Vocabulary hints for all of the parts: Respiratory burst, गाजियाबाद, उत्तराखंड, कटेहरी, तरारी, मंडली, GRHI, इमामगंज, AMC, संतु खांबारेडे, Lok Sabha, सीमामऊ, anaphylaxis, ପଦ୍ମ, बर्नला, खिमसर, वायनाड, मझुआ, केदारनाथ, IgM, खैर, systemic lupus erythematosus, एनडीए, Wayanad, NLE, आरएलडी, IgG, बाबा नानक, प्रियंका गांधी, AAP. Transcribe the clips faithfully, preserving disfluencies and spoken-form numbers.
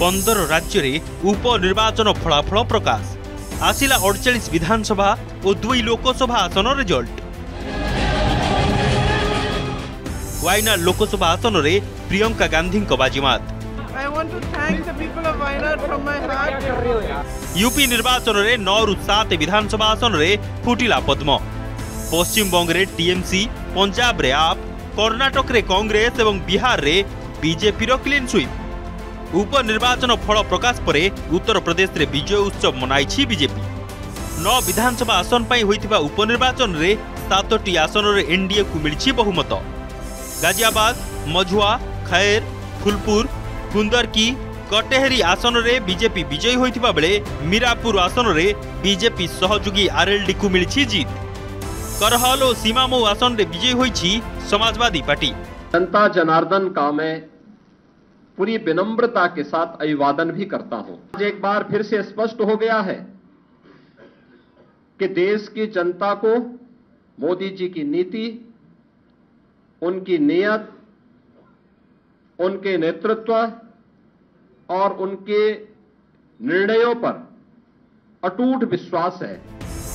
पंदर राज्य उपनिर्वाचन फलाफल प्रकाश आसिला अड़चाश विधानसभा और दुई लोकसभा आसन रिजल्ट। वायनाड लोकसभा आसन में प्रियंका गांधी बाजीमात। यूपी निर्वाचन में नौ रु सात विधानसभा आसन में फुटिला पद्म। पश्चिमबंगे टीएमसी, पंजाब रे आप, कर्णाटक रे कांग्रेस और बिहार रे बीजेपी रो क्लीन स्वीप। उपनिर्वाचन फल प्रकाश पर उत्तर प्रदेश रे विजय उत्सव मनाई बीजेपी। नौ विधानसभा आसन पर होता उपनिर्वाचन में सातटी आसन में एनडीए को मिली बहुमत। गाजियाबाद, मझुआ, खैर, फुलपुर, कुंदरकी, कटेहरी आसन में बीजेपी विजयी होता बेले मीरापुर आसन में बीजेपी सहयोगी आरएलडी को मिली जीत। करहलो सीमामऊ आसन में विजयी होती समाजवादी पार्टी। जनता जनार्दन का मैं पूरी विनम्रता के साथ अभिवादन भी करता हूं। आज एक बार फिर से स्पष्ट हो गया है कि देश की जनता को मोदी जी की नीति, उनकी नीयत, उनके नेतृत्व और उनके निर्णयों पर अटूट विश्वास है।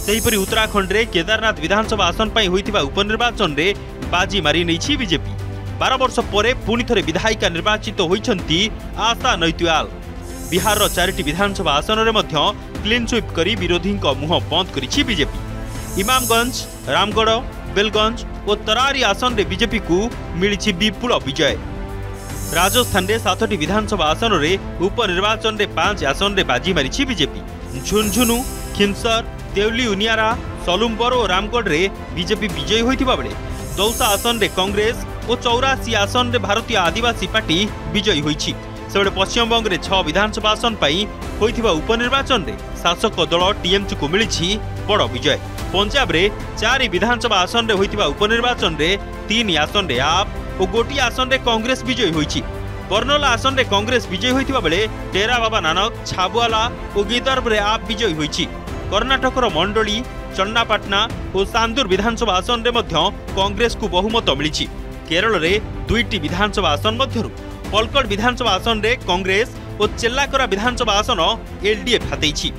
सेहीपरी उत्तराखंड रे केदारनाथ विधानसभा आसन पर होता उपनिर्वाचन में बाजी मारी नहीं बीजेपी। बारह वर्ष परे पुणी थे विधायिका निर्वाचित होती आशा नैतिवाल। बिहार चारिटी विधानसभा आसन में क्लीन स्वीप कर विरोधी मुह बंद करी बीजेपी। इमामगंज, रामगढ़, बेलगंज और तरारी आसन में बीजेपी को मिली विपुल विजय। राजस्थान में सातटी विधानसभा आसन में उपनिर्वाचन में पांच आसन में बाजी मारी बीजेपी। झुनझुनु, खिमसर, देवली उनियारा, सलुम्बर और रामगढ़ में बीजेपी विजयी होता बेले दौसा आसन में कांग्रेस और चौरासी आसन में भारतीय आदिवासी पार्टी विजयी होती। से पश्चिमबंगे छह विधानसभा आसन पर उपनिर्वाचन में शासक दल टीएमसी को मिली बड़ विजय। पंजाब में चार विधानसभा आसन में होता उपनिर्वाचन में तीन आसन में आप और गोटी आसन में कांग्रेस विजयी होती। बर्नला आसन में कांग्रेस विजयी होता बेले टेरा, बाबा नानक, छाबुला और गिदारे आप विजयी होती। कर्णाटक मंडली, चन्नापटना और सांदूर विधानसभा आसन में कांग्रेस को बहुमत मिली। केरल में दुईटी विधानसभा आसन मध्य पलक्कड़ विधानसभा आसन में कांग्रेस और चेल्लाकरा विधानसभा आसन एलडीए फातेई।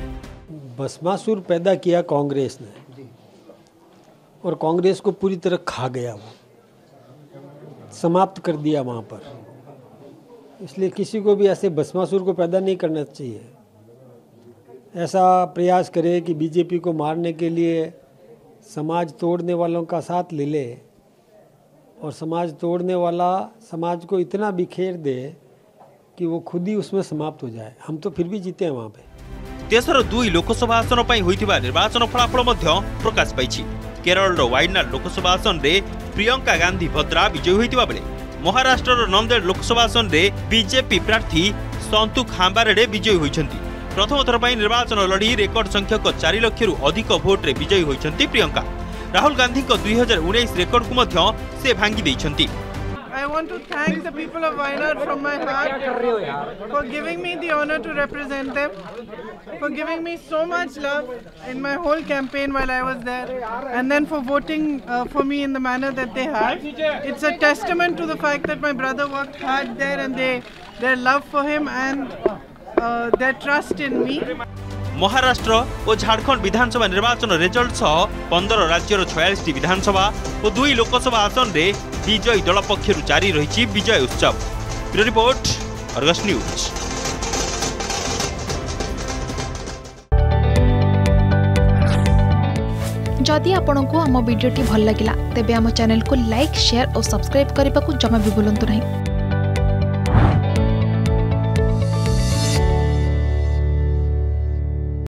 भस्मासुर पैदा किया कांग्रेस ने और कांग्रेस को पूरी तरह खा गया, वो समाप्त कर दिया वहाँ पर। इसलिए किसी को भी ऐसे भस्मासुर को पैदा नहीं करना चाहिए। ऐसा प्रयास करे कि बीजेपी को मारने के लिए समाज तोड़ने वालों का साथ ले ले और समाज तोड़ने वाला समाज को इतना बिखेर दे कि वो खुद ही उसमें समाप्त हो जाए। हम तो फिर भी जीते हैं वहाँ पे। देशर दुई लोकसभा आसन पर होता निर्वाचन फलाफल प्रकाश पाई। केरल वायनाड लोकसभा आसन में प्रियंका गांधी भद्रा विजयी होता बेले महाराष्ट्र नांदेड़ लोकसभा आसन में बीजेपी प्रार्थी संतु खांबारेडे विजयी होती। प्रथम थर पर निर्वाचन लड़ी रेकर्ड संख्यक चार लाख रु अधिक भोट्रे विजयी होती प्रियंका। राहुल गांधी को दुई हजार उन्नीस रेकर्ड को मध्य से भांगी देइछंती। I want to thank the people of Wayanad from my heart for giving me the honor to represent them, for giving me so much love in my whole campaign while I was there, and then for voting uh, for me in the manner that they have. It's a testament to the fact that my brother worked hard there and they their love for him and uh, their trust in me. Maharashtra और झारखंड विधानसभा निर्वाचन result सह पंद्रह राज्यर छियालीस विधानसभा और दुई लोकसभा आसन में विजयी दल पक्षर जारी रही विजय उत्सव। Bureau report, Argus news. जदि आपंक आम भिडी भल लगा तेब आम चैनल को लाइक, शेयर और सब्सक्राइब करने को जमा भी बुलां नहीं।